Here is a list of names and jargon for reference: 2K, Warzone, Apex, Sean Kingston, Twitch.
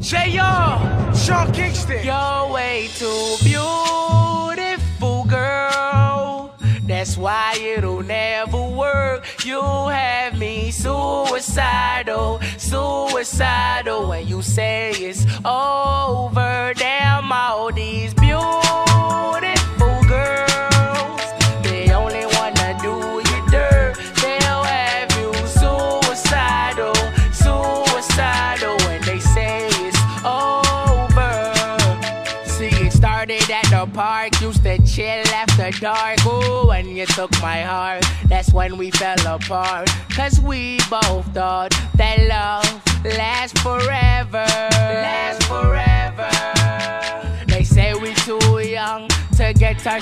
J.R. Sean Kingston. You're way too beautiful, girl. That's why it'll never work. You have me suicidal, suicidal. When you say it's over, damn all these beautiful girls, they only wanna do you dirt. They'll have you suicidal, suicidal. When they say it's over. See, it started at the park, used to chill after dark. Ooh, when you took my heart, that's when we fell apart. Cause we both thought that love lasts forever, lasts forever. They say we too young to get our